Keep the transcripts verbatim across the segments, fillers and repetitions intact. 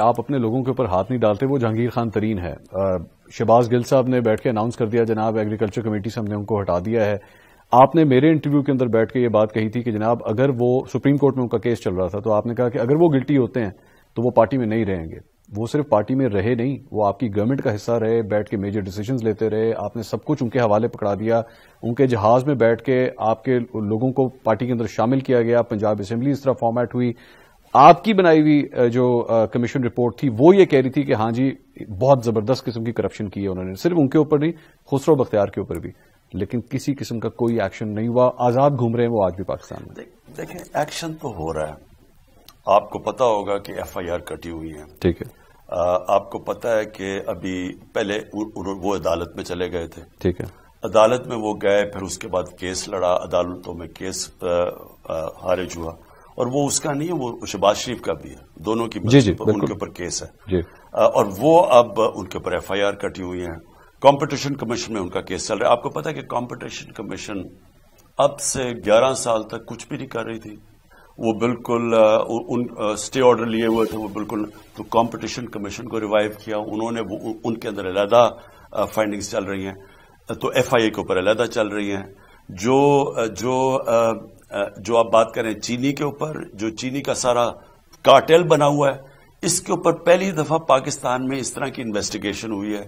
आप अपने लोगों के ऊपर हाथ नहीं डालते, वो जहांगीर खान तरीन है। शहबाज गिल साहब ने बैठ के अनाउंस कर दिया जनाब एग्रीकल्चर कमेटी से हमने उनको हटा दिया है। आपने मेरे इंटरव्यू के अंदर बैठ के ये बात कही थी कि जनाब अगर वो सुप्रीम कोर्ट में उनका केस चल रहा था तो आपने कहा कि अगर वो गिल्टी होते हैं तो वो पार्टी में नहीं रहेंगे। वो सिर्फ पार्टी में रहे नहीं, वो आपकी गवर्नमेंट का हिस्सा रहे, बैठ के मेजर डिसीजन लेते रहे। आपने सब कुछ उनके हवाले पकड़ा दिया, उनके जहाज में बैठ के आपके लोगों को पार्टी के अंदर शामिल किया गया। पंजाब असेंबली इस तरह फॉर्मेट हुई। आपकी बनाई हुई जो कमीशन रिपोर्ट थी वो ये कह रही थी कि हाँ जी बहुत जबरदस्त किस्म की करप्शन की है उन्होंने, सिर्फ उनके ऊपर नहीं खुसरो बख्तियार के ऊपर भी, लेकिन किसी किस्म का कोई एक्शन नहीं हुआ। आजाद घूम रहे हैं वो आज भी पाकिस्तान में। दे, देखें एक्शन तो हो रहा है। आपको पता होगा कि एफ आई आर कटी हुई है, ठीक है। आ, आपको पता है कि अभी पहले उ, उ, वो अदालत में चले गए थे, ठीक है। अदालत में वो गए, फिर उसके बाद केस लड़ा, अदालतों में केस खारिज हुआ। और वो उसका नहीं है, वो शहबाज शरीफ का भी है, दोनों की जी जी, उनके ऊपर केस है जी। और वो अब उनके ऊपर एफ आई आर कटी हुई है। कंपटीशन कमीशन में उनका केस चल रहा है। आपको पता है कि कंपटीशन कमीशन अब से ग्यारह साल तक कुछ भी नहीं कर रही थी। वो बिल्कुल उन स्टे ऑर्डर लिए हुए थे, वो बिल्कुल। तो कंपटीशन कमीशन को रिवाइव किया उन्होंने, वो उन, उनके अंदर अलहदा फाइंडिंग्स चल रही हैं, तो एफ आई ए के ऊपर अलहदा चल रही हैं। जो जो जो आप बात करें चीनी के ऊपर, जो चीनी का सारा कार्टेल बना हुआ है, इसके ऊपर पहली दफा पाकिस्तान में इस तरह की इन्वेस्टिगेशन हुई है।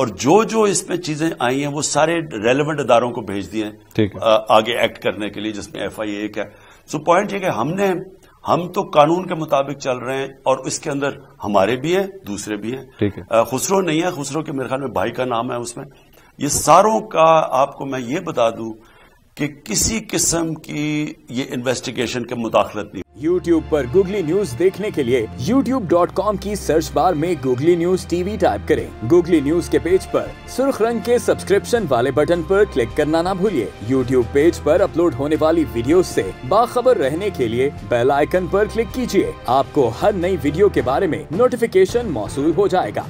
और जो जो इसमें चीजें आई हैं वो सारे रेलेवेंट अदारों को भेज दिए हैं आगे एक्ट करने के लिए, जिसमें एफ आई ए एक है। सो पॉइंट ये कि हमने हम तो कानून के मुताबिक चल रहे हैं और इसके अंदर हमारे भी हैं, दूसरे भी हैं। खुसरो नहीं है, खुसरो के मेरे ख्याल में भाई का नाम है उसमें। ये सारों का आपको मैं ये बता दूं कि किसी किस्म की ये इन्वेस्टिगेशन के मुदाखलत नहीं। YouTube पर Google News देखने के लिए यूट्यूब डॉट कॉम की सर्च बार में Google News टीवी टाइप करें। Google News के पेज पर सुर्ख रंग के सब्सक्रिप्शन वाले बटन पर क्लिक करना ना भूलिए। YouTube पेज पर अपलोड होने वाली वीडियो से बाखबर रहने के लिए बेल आइकन पर क्लिक कीजिए। आपको हर नई वीडियो के बारे में नोटिफिकेशन मौसूल हो जाएगा।